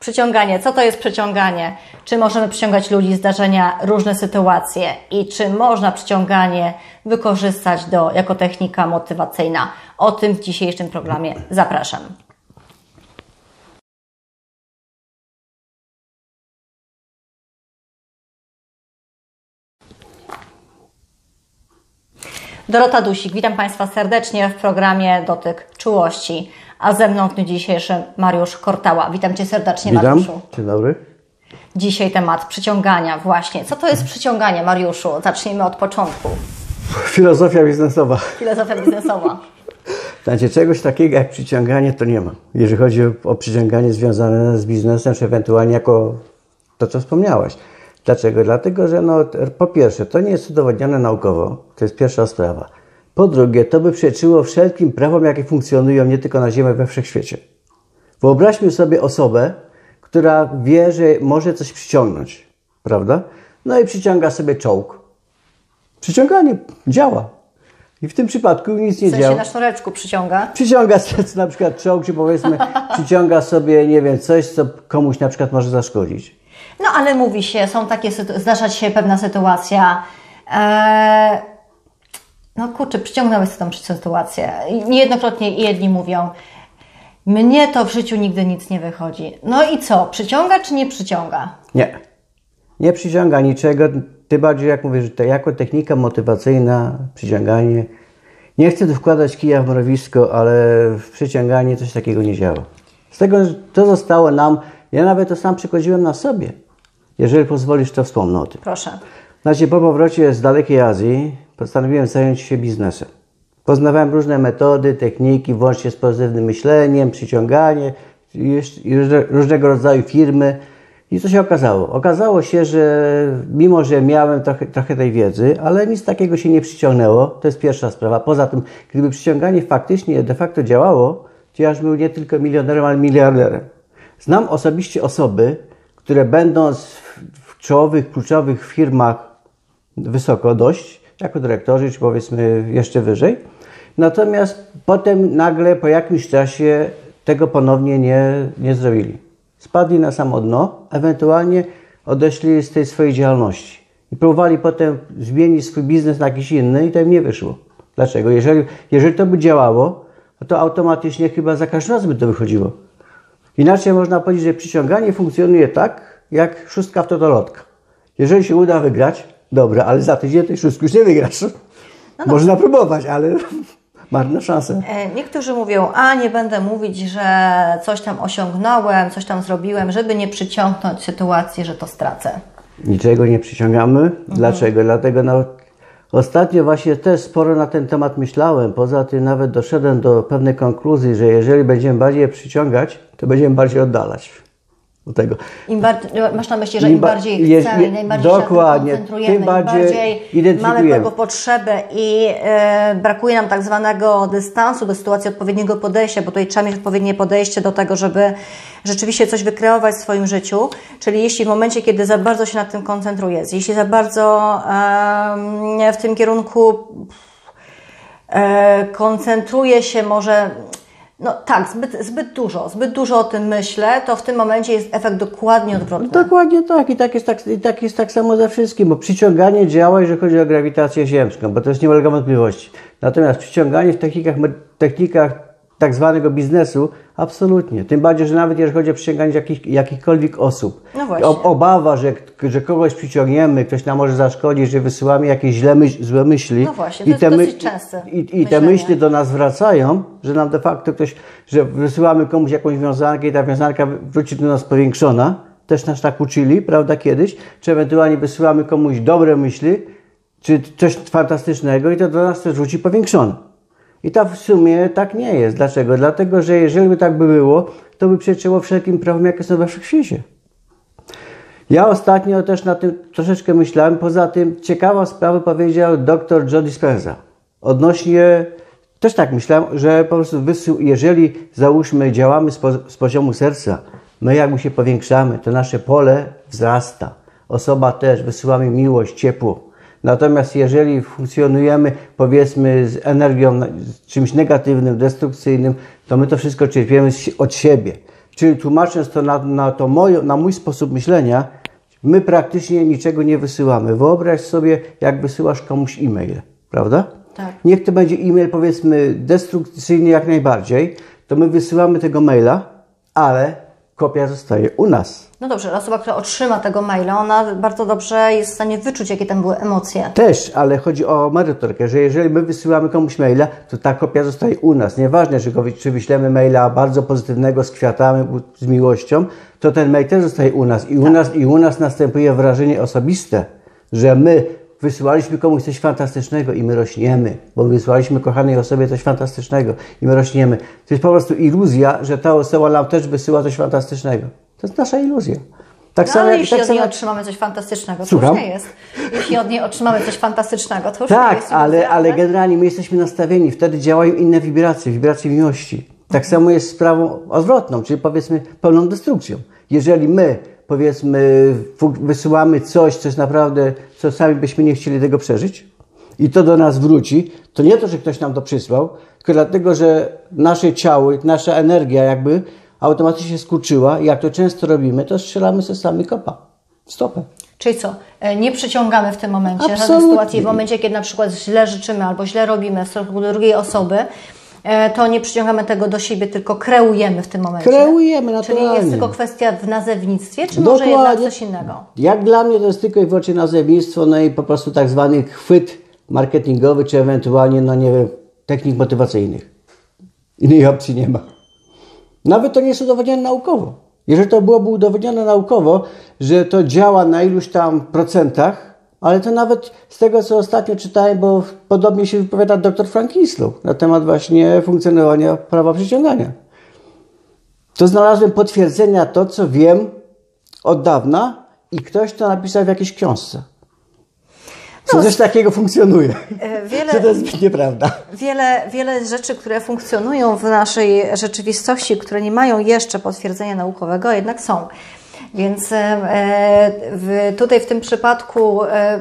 Przyciąganie. Co to jest przyciąganie? Czy możemy przyciągać ludzi, zdarzenia, różne sytuacje? I czy można przyciąganie wykorzystać jako technika motywacyjna? O tym w dzisiejszym programie. Zapraszam. Dorota Dusik, witam Państwa serdecznie w programie Dotyk Czułości, a ze mną w dniu dzisiejszym Mariusz Kortała. Witam Cię serdecznie, Mariuszu. Dzień dobry. Dzisiaj temat przyciągania właśnie. Co to jest przyciąganie, Mariuszu? Zacznijmy od początku. Filozofia biznesowa. Filozofia biznesowa. Znaczy, czegoś takiego jak przyciąganie to nie ma, jeżeli chodzi o przyciąganie związane z biznesem, czy ewentualnie jako to, co wspomniałaś. Dlaczego? Dlatego, że po pierwsze, to nie jest udowodnione naukowo, to jest pierwsza sprawa. Po drugie, to by przeczyło wszelkim prawom, jakie funkcjonują nie tylko na Ziemi, we wszechświecie. Wyobraźmy sobie osobę, która wie, że może coś przyciągnąć, prawda? No i przyciąga sobie czołg. Przyciąganie działa. I w tym przypadku nic nie działa. W sensie na sznureczku przyciąga? Przyciąga sobie na przykład czołg, czy powiedzmy przyciąga sobie, nie wiem, coś, co komuś na przykład może zaszkodzić. No ale mówi się, zdarza się pewna sytuacja, no kurczę, przyciągnąłeś tą sytuację. Niejednokrotnie jedni mówią, mnie to w życiu nigdy nic nie wychodzi. No i co, przyciąga czy nie przyciąga? Nie, nie przyciąga niczego, tym bardziej jak mówię, że to jako technika motywacyjna, przyciąganie. Nie chcę tu wkładać kija w mrowisko, ale w przyciąganie coś takiego nie działa. Z tego to zostało nam. Ja nawet to sam przychodziłem na sobie. Jeżeli pozwolisz, to wspomnę o tym. Proszę. Znaczy, po powrocie z dalekiej Azji postanowiłem zająć się biznesem. Poznawałem różne metody, techniki, włącznie z pozytywnym myśleniem, przyciąganie, różnego rodzaju firmy. I co się okazało? Okazało się, że mimo, że miałem trochę tej wiedzy, ale nic takiego się nie przyciągnęło. To jest pierwsza sprawa. Poza tym, gdyby przyciąganie faktycznie de facto działało, to ja już był nie tylko milionerem, ale miliarderem. Znam osobiście osoby, które będąc w czołowych, kluczowych firmach wysoko dość, jako dyrektorzy, czy powiedzmy jeszcze wyżej, natomiast potem nagle po jakimś czasie tego ponownie nie zrobili. Spadli na samo dno, ewentualnie odeszli z tej swojej działalności i próbowali potem zmienić swój biznes na jakiś inny i to im nie wyszło. Dlaczego? Jeżeli to by działało, to automatycznie chyba za każdym razem by to wychodziło. Inaczej można powiedzieć, że przyciąganie funkcjonuje tak, jak szóstka w totolotka. Jeżeli się uda wygrać, dobra, ale za tydzień tej szóstki już nie wygrasz. No można próbować, ale marna szansa. Niektórzy mówią, a nie będę mówić, że coś tam osiągnąłem, coś tam zrobiłem, żeby nie przyciągnąć sytuacji, że to stracę. Niczego nie przyciągamy. Dlaczego? Dlatego ostatnio właśnie też sporo na ten temat myślałem, poza tym nawet doszedłem do pewnej konkluzji, że jeżeli będziemy bardziej przyciągać, to będziemy bardziej oddalać od tego. Masz na myśli, że im bardziej chcemy, najbardziej się koncentrujemy, tym bardziej mamy tego potrzebę i brakuje nam tak zwanego dystansu do sytuacji, odpowiedniego podejścia, bo tutaj trzeba mieć odpowiednie podejście do tego, żeby rzeczywiście coś wykreować w swoim życiu. Czyli jeśli w momencie, kiedy za bardzo się nad tym koncentruję, jeśli za bardzo w tym kierunku koncentruję się może... No tak, zbyt dużo o tym myślę, to w tym momencie jest efekt dokładnie odwrotny. Dokładnie tak. I tak jest tak samo ze wszystkim, bo przyciąganie działa, jeżeli chodzi o grawitację ziemską, bo to jest nie ulega wątpliwości. Natomiast przyciąganie w technikach tak zwanego biznesu absolutnie. Tym bardziej, że nawet jeżeli chodzi o przyciąganie jakichkolwiek osób. No właśnie. Obawa, że kogoś przyciągniemy, ktoś nam może zaszkodzić, że wysyłamy jakieś złe myśli. No właśnie, to jest dosyć częste i te myśli do nas wracają, że nam de facto że wysyłamy komuś jakąś wiązankę i ta wiązanka wróci do nas powiększona. Też nas tak uczyli, prawda, kiedyś. Czy ewentualnie wysyłamy komuś dobre myśli, czy coś fantastycznego i to do nas też wróci powiększone. I to w sumie tak nie jest. Dlaczego? Dlatego, że jeżeli by tak by było, to by przeczyło wszelkim prawom, jakie są we wszechświecie. Ja ostatnio też na tym troszeczkę myślałem. Poza tym ciekawą sprawę powiedział dr Joe Dispenza. Odnośnie, też tak myślałem, że po prostu jeżeli załóżmy działamy z poziomu serca, my jak mu się powiększamy, to nasze pole wzrasta. Osoba też, wysyłamy miłość, ciepło. Natomiast jeżeli funkcjonujemy, powiedzmy, z energią, z czymś negatywnym, destrukcyjnym, to my to wszystko czerpiemy od siebie. Czyli tłumacząc to na mój sposób myślenia, my praktycznie niczego nie wysyłamy. Wyobraź sobie, jak wysyłasz komuś e-mail, prawda? Tak. Niech to będzie e-mail, powiedzmy, destrukcyjny jak najbardziej, to my wysyłamy tego maila, ale kopia zostaje u nas. No dobrze, osoba, która otrzyma tego maila, ona bardzo dobrze jest w stanie wyczuć, jakie tam były emocje. Też, ale chodzi o merytorykę, że jeżeli my wysyłamy komuś maila, to ta kopia zostaje u nas. Nieważne, czy wyślemy maila bardzo pozytywnego, z kwiatami, z miłością, to ten mail też zostaje u nas. I u nas następuje wrażenie osobiste, że my wysyłaliśmy komuś coś fantastycznego i my rośniemy, bo wysyłaliśmy kochanej osobie coś fantastycznego i my rośniemy. To jest po prostu iluzja, że ta osoba nam też wysyła coś fantastycznego. To jest nasza iluzja. Tak no, ale jeśli od niej otrzymamy coś fantastycznego, to już nie jest. Jeśli od niej otrzymamy coś fantastycznego, to już nie jest. Tak, ale generalnie my jesteśmy nastawieni, wtedy działają inne wibracje, wibracje miłości. Tak samo jest z sprawą odwrotną, czyli powiedzmy pełną destrukcją. Jeżeli my powiedzmy wysyłamy coś, co jest naprawdę, co sami byśmy nie chcieli tego przeżyć i to do nas wróci, to nie to, że ktoś nam to przysłał, tylko dlatego, że nasze ciało, nasza energia jakby automatycznie się skurczyła i jak to często robimy, to strzelamy sobie sami w stopę. Czyli co? Nie przyciągamy w tym momencie żadnej sytuacji. W momencie, kiedy na przykład źle życzymy albo źle robimy w stosunku do drugiej osoby, to nie przyciągamy tego do siebie, tylko kreujemy w tym momencie. Kreujemy, naturalnie. Czyli jest tylko kwestia w nazewnictwie, czy dokładnie. Może jednak coś innego? Jak dla mnie to jest tylko i wyłącznie nazewnictwo, no i po prostu tak zwany chwyt marketingowy, czy ewentualnie, no nie wiem, technik motywacyjnych. Innej opcji nie ma. Nawet to nie jest udowodnione naukowo. Jeżeli to byłoby udowodnione naukowo, że to działa na iluś tam procentach, ale to nawet z tego, co ostatnio czytałem, bo podobnie się wypowiada dr Frank Islu na temat właśnie funkcjonowania prawa przyciągania. To znalazłem potwierdzenia to, co wiem od dawna i ktoś to napisał w jakiejś książce. No, coś takiego funkcjonuje. To jest nieprawda. Wiele rzeczy, które funkcjonują w naszej rzeczywistości, które nie mają jeszcze potwierdzenia naukowego, jednak są. Więc tutaj w tym przypadku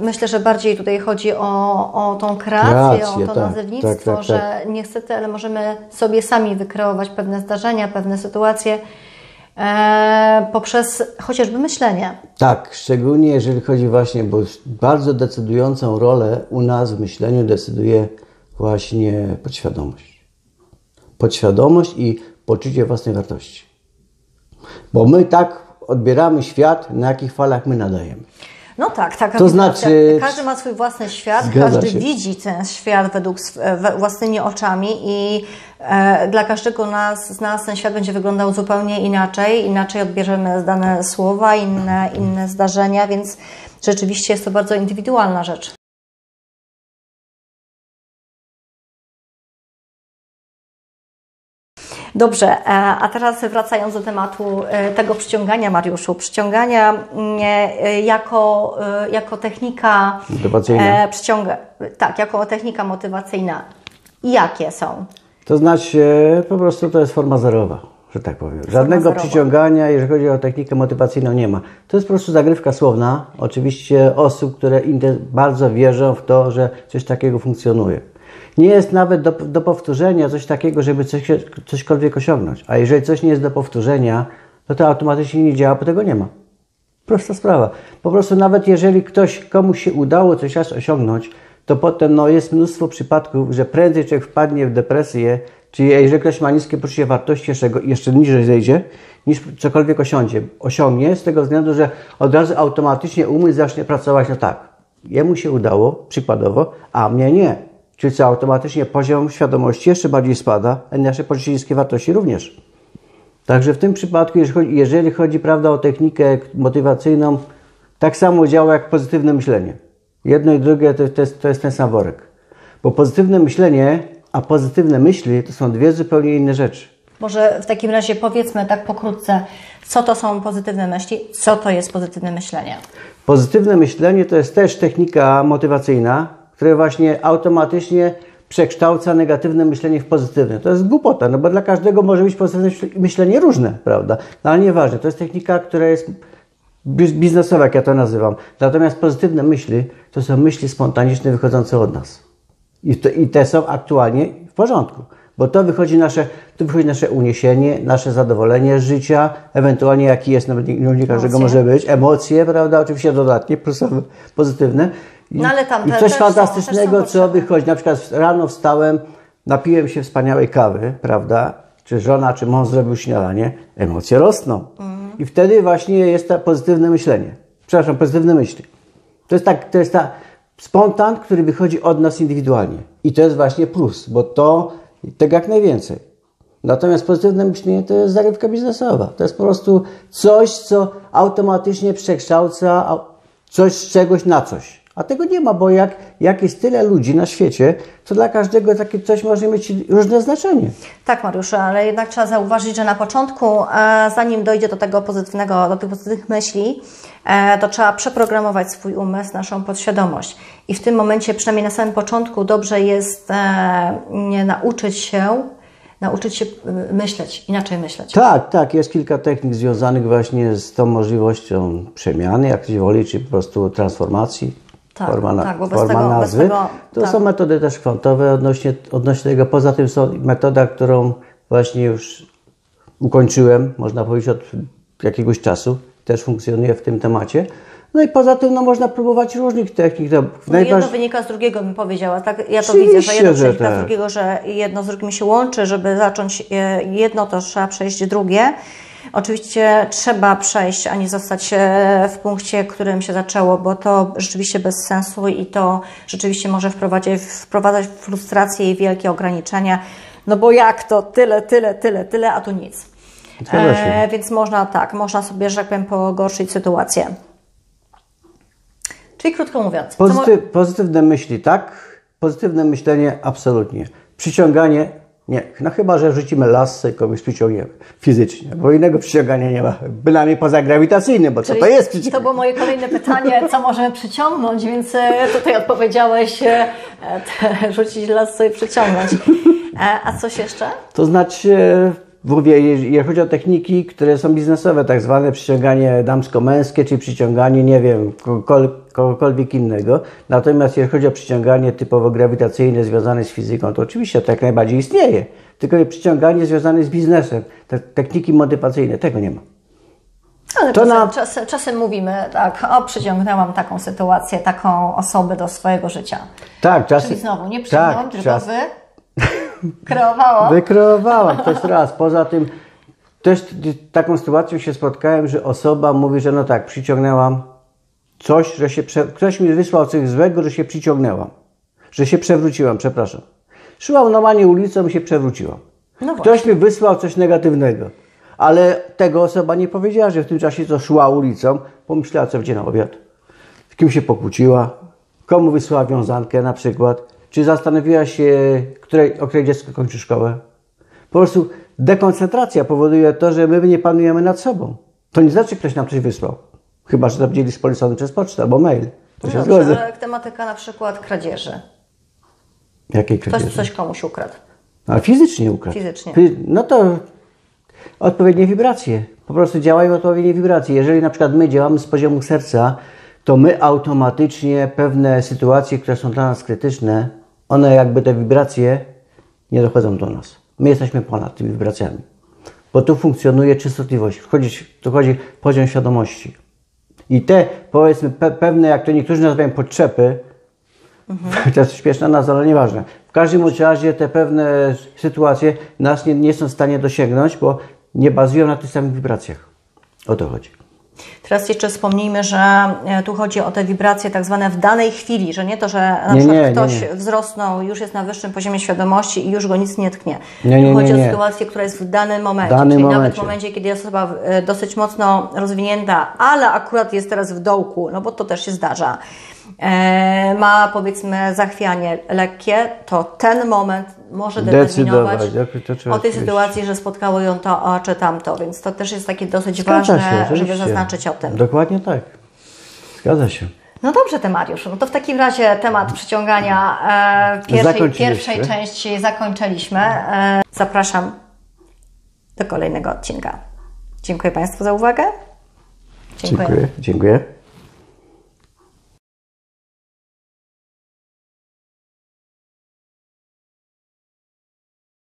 myślę, że bardziej tutaj chodzi o tą kreację, o to nazewnictwo, tak. Że niestety, ale możemy sobie sami wykreować pewne zdarzenia, pewne sytuacje poprzez chociażby myślenie. Tak, szczególnie jeżeli chodzi właśnie, bo bardzo decydującą rolę u nas w myśleniu decyduje właśnie podświadomość. Podświadomość i poczucie własnej wartości. Bo my tak odbieramy świat, na jakich falach my nadajemy. No tak, tak. To znaczy, każdy ma swój własny świat, każdy widzi ten świat według własnymi oczami i dla każdego z nas ten świat będzie wyglądał zupełnie inaczej. Inaczej odbierzemy dane słowa, inne zdarzenia, więc rzeczywiście jest to bardzo indywidualna rzecz. Dobrze, a teraz wracając do tematu tego przyciągania, Mariuszu. Przyciągania jako technika motywacyjna. Tak, jako technika motywacyjna. Jakie są? To znaczy, po prostu to jest forma zerowa, że tak powiem. Żadnego przyciągania, jeżeli chodzi o technikę motywacyjną, nie ma. To jest po prostu zagrywka słowna, oczywiście osób, które bardzo wierzą w to, że coś takiego funkcjonuje. Nie jest nawet do powtórzenia coś takiego, żeby cośkolwiek osiągnąć. A jeżeli coś nie jest do powtórzenia, to to automatycznie nie działa, bo tego nie ma. Prosta sprawa. Po prostu nawet jeżeli komuś się udało coś raz osiągnąć, to potem no, jest mnóstwo przypadków, że prędzej człowiek wpadnie w depresję, czyli jeżeli ktoś ma niskie poczucie wartości, jeszcze niżej zejdzie, niż cokolwiek osiągnie, z tego względu, że od razu automatycznie umysł zacznie pracować, no tak, jemu się udało, przykładowo, a mnie nie. Czyli co, automatycznie poziom świadomości jeszcze bardziej spada, a nasze poczucie niskiej wartości również. Także w tym przypadku, jeżeli chodzi prawda, o technikę motywacyjną, tak samo działa jak pozytywne myślenie. Jedno i drugie to jest ten sam worek. Bo pozytywne myślenie, a pozytywne myśli to są dwie zupełnie inne rzeczy. Może w takim razie powiedzmy tak pokrótce, co to są pozytywne myśli, co to jest pozytywne myślenie? Pozytywne myślenie to jest też technika motywacyjna, które właśnie automatycznie przekształca negatywne myślenie w pozytywne. To jest głupota, no bo dla każdego może być pozytywne myślenie różne, prawda? No ale nieważne, to jest technika, która jest biznesowa, jak ja to nazywam. Natomiast pozytywne myśli to są myśli spontaniczne wychodzące od nas. I te są aktualnie w porządku. Bo tu wychodzi nasze uniesienie, nasze zadowolenie z życia, ewentualnie jaki jest, nawet nie każdego może być, emocje, prawda, oczywiście dodatnie, plusowe, pozytywne. No, ale tam, i coś fantastycznego, co wychodzi. Na przykład rano wstałem, napiłem się wspaniałej kawy, prawda, czy żona, czy mąż zrobił śniadanie, emocje rosną. I wtedy właśnie jest to pozytywne myślenie. Przepraszam, pozytywne myśli. To jest spontan, który wychodzi od nas indywidualnie. I to jest właśnie plus, bo to tak jak najwięcej. Natomiast pozytywne myślenie to jest zagrywka biznesowa. To jest po prostu coś, co automatycznie przekształca coś z czegoś na coś. A tego nie ma, bo jak jest tyle ludzi na świecie, to dla każdego takie coś może mieć różne znaczenie. Tak, Mariuszu, ale jednak trzeba zauważyć, że na początku, zanim dojdzie do tego pozytywnego, do tych pozytywnych myśli, to trzeba przeprogramować swój umysł, naszą podświadomość. I w tym momencie, przynajmniej na samym początku, dobrze jest nauczyć się myśleć, inaczej myśleć. Tak, tak. Jest kilka technik związanych właśnie z tą możliwością przemiany, jak ktoś woli, czy po prostu transformacji. Tak, są metody też kwantowe odnośnie tego. Poza tym są metoda, którą właśnie już ukończyłem, można powiedzieć, od jakiegoś czasu. Też funkcjonuje w tym temacie. No i poza tym można próbować różnych technik. Jedno wynika z drugiego, bym powiedziała. Tak, ja to widzę, że jedno wynika z drugiego, że jedno z drugim się łączy, żeby zacząć jedno, to trzeba przejść drugie. Oczywiście trzeba przejść, a nie zostać w punkcie, którym się zaczęło, bo to rzeczywiście bez sensu i to rzeczywiście może wprowadzać frustrację i wielkie ograniczenia. No bo jak to? Tyle, a tu nic. Więc można sobie, że tak powiem, pogorszyć sytuację. Czyli krótko mówiąc. Pozytywne myśli, tak? Pozytywne myślenie, absolutnie. Przyciąganie. Nie, no chyba, że rzucimy lasy i komuś przyciągniemy fizycznie, bo innego przyciągania nie ma, bynajmniej poza grawitacyjnym, bo czyli co to jest przyciąganie? To było moje kolejne pytanie, co możemy przyciągnąć, więc tutaj odpowiedziałeś, rzucić lasy i przyciągnąć. A coś jeszcze? To znaczy, mówię, jeżeli chodzi o techniki, które są biznesowe, tak zwane przyciąganie damsko-męskie, czy przyciąganie, nie wiem, kogokolwiek innego. Natomiast jeżeli chodzi o przyciąganie typowo grawitacyjne związane z fizyką, to oczywiście to jak najbardziej istnieje. Tylko przyciąganie związane z biznesem, te techniki motywacyjne, tego nie ma. Ale czasem mówimy, tak, o, przyciągnęłam taką sytuację, taką osobę do swojego życia. Tak, czasem. Czyli znowu, nie przyciągnąłam, tylko wy... Kreowałam. Wykreowałam też raz. Poza tym też taką sytuacją się spotkałem, że osoba mówi, że no tak, przyciągnęłam coś, że się ktoś mi wysłał coś złego, że się przyciągnęłam. Że się przewróciłam, przepraszam. Szłam normalnie ulicą i się przewróciłam. No ktoś mi wysłał coś negatywnego. Ale tego osoba nie powiedziała, że w tym czasie co szła ulicą, pomyślała, co będzie na obiad. Z kim się pokłóciła, komu wysłała wiązankę na przykład. Czy zastanowiła się, o której dziecko kończy szkołę? Po prostu dekoncentracja powoduje to, że my nie panujemy nad sobą. To nie znaczy, że ktoś nam coś wysłał. Chyba, że to będzie list polecony przez pocztę albo mail. To się zgodzę. Ale tematyka na przykład kradzieży. Jakiej kradzieży? Ktoś coś komuś ukradł. A fizycznie ukradł. Fizycznie. No to odpowiednie wibracje. Po prostu działają odpowiednie wibracje. Jeżeli na przykład my działamy z poziomu serca, to my automatycznie pewne sytuacje, które są dla nas krytyczne, one jakby te wibracje nie dochodzą do nas. My jesteśmy ponad tymi wibracjami. Bo tu funkcjonuje częstotliwość, tu chodzi poziom świadomości. I te, powiedzmy, pewne, jak to niektórzy nazywają, potrzeby, to jest śmieszna nazwa, ale nieważne. W każdym razie te pewne sytuacje nas nie są w stanie dosięgnąć, bo nie bazują na tych samych wibracjach. O to chodzi. Teraz jeszcze wspomnijmy, że tu chodzi o te wibracje tak zwane w danej chwili, że nie to, że na przykład ktoś wzrosnął, już jest na wyższym poziomie świadomości i już go nic nie tknie. Chodzi o sytuację, która jest w danym momencie, nawet w momencie, kiedy jest osoba dosyć mocno rozwinięta, ale akurat jest teraz w dołku, no bo to też się zdarza, ma powiedzmy zachwianie lekkie, to ten moment może determinować o tej sytuacji, że spotkało ją to czy tamto, więc to też jest takie dosyć ważne, żeby zaznaczyć o tym. Dokładnie tak. Zgadza się. No dobrze, ty, Mariuszu, no to w takim razie temat przyciągania pierwszej części zakończyliśmy. Zapraszam do kolejnego odcinka. Dziękuję Państwu za uwagę. Dziękuję.